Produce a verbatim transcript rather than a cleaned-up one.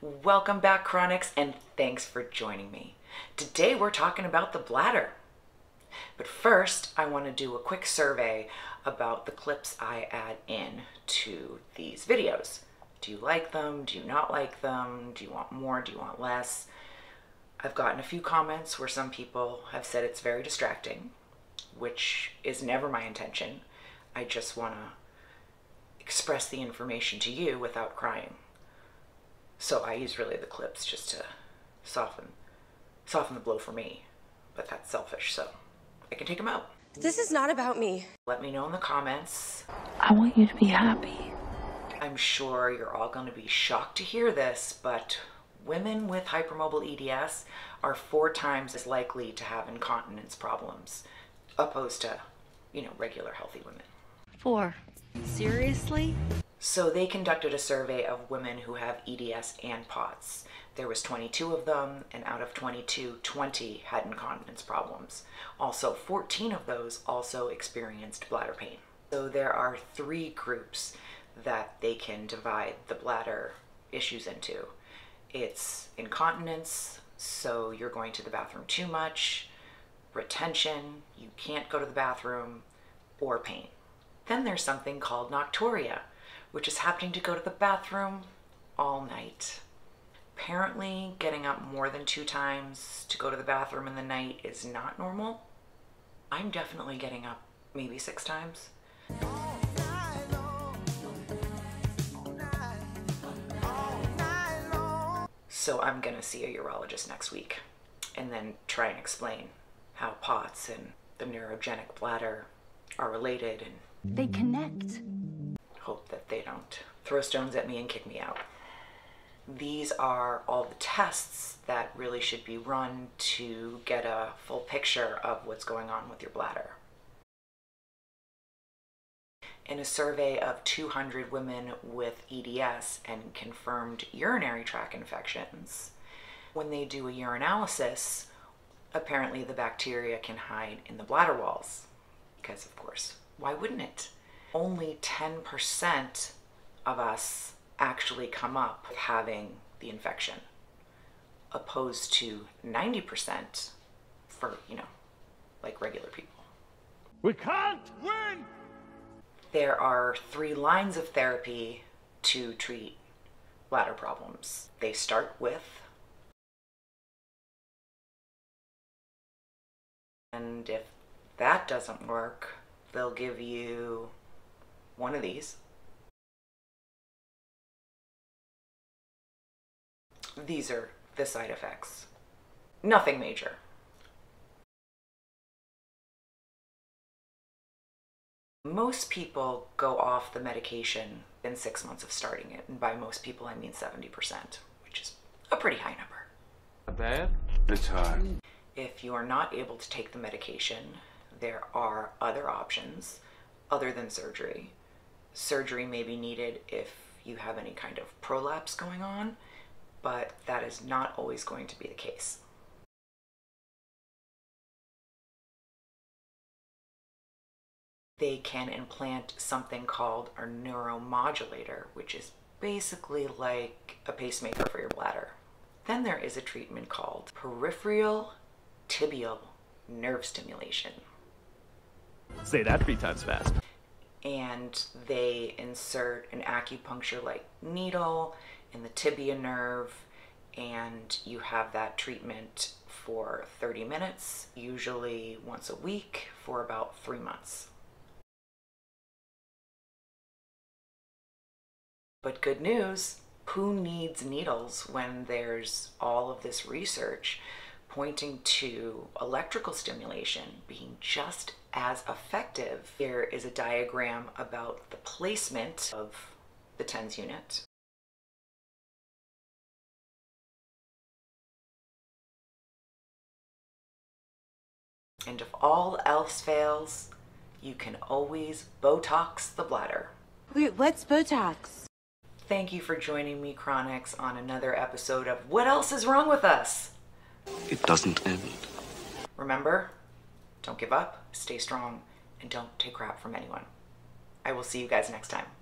Welcome back, Chronics, and thanks for joining me. Today we're talking about the bladder. But first, I want to do a quick survey about the clips I add in to these videos. Do you like them? Do you not like them? Do you want more? Do you want less? I've gotten a few comments where some people have said it's very distracting, which is never my intention. I just want to express the information to you without crying. So I use really the clips just to soften, soften the blow for me, but that's selfish, so I can take them out. This is not about me. Let me know in the comments. I want you to be happy. I'm sure you're all going to be shocked to hear this, but women with hypermobile E D S are four times as likely to have incontinence problems opposed to, you know, regular healthy women. Four. Seriously? So they conducted a survey of women who have E D S and POTS. There was twenty-two of them, and out of twenty-two, twenty had incontinence problems. Also, fourteen of those also experienced bladder pain. So there are three groups that they can divide the bladder issues into. It's incontinence, so you're going to the bathroom too much, retention, you can't go to the bathroom, or pain. Then there's something called nocturia, which is happening to go to the bathroom all night. Apparently, getting up more than two times to go to the bathroom in the night is not normal. I'm definitely getting up maybe six times. All night long. All night. All night long. So I'm gonna see a urologist next week and then try and explain how POTS and the neurogenic bladder are related. And they connect. Hope that they don't throw stones at me and kick me out. These are all the tests that really should be run to get a full picture of what's going on with your bladder. In a survey of two hundred women with E D S and confirmed urinary tract infections, when they do a urinalysis, apparently the bacteria can hide in the bladder walls. Because, of course, why wouldn't it? Only ten percent of us actually come up with having the infection, opposed to ninety percent for, you know, like regular people. We can't win! There are three lines of therapy to treat bladder problems. They start with and if that doesn't work, they'll give you one of these. These are the side effects. Nothing major. Most people go off the medication in six months of starting it, and by most people I mean seventy percent, which is a pretty high number. Not bad. It's high. If you are not able to take the medication, there are other options other than surgery. Surgery may be needed if you have any kind of prolapse going on, but that is not always going to be the case. They can implant something called a neuromodulator, which is basically like a pacemaker for your bladder. Then there is a treatment called peripheral tibial nerve stimulation. Say that three times fast. And they insert an acupuncture-like needle in the tibia nerve, and you have that treatment for thirty minutes, usually once a week for about three months. But good news, who needs needles when there's all of this research pointing to electrical stimulation being just as effective? Here is a diagram about the placement of the TENS unit. And if all else fails, you can always Botox the bladder. Wait, what's Botox? Thank you for joining me, Chronics, on another episode of What Else Is Wrong With Us? It doesn't end. Remember, don't give up, stay strong, and don't take crap from anyone. I will see you guys next time.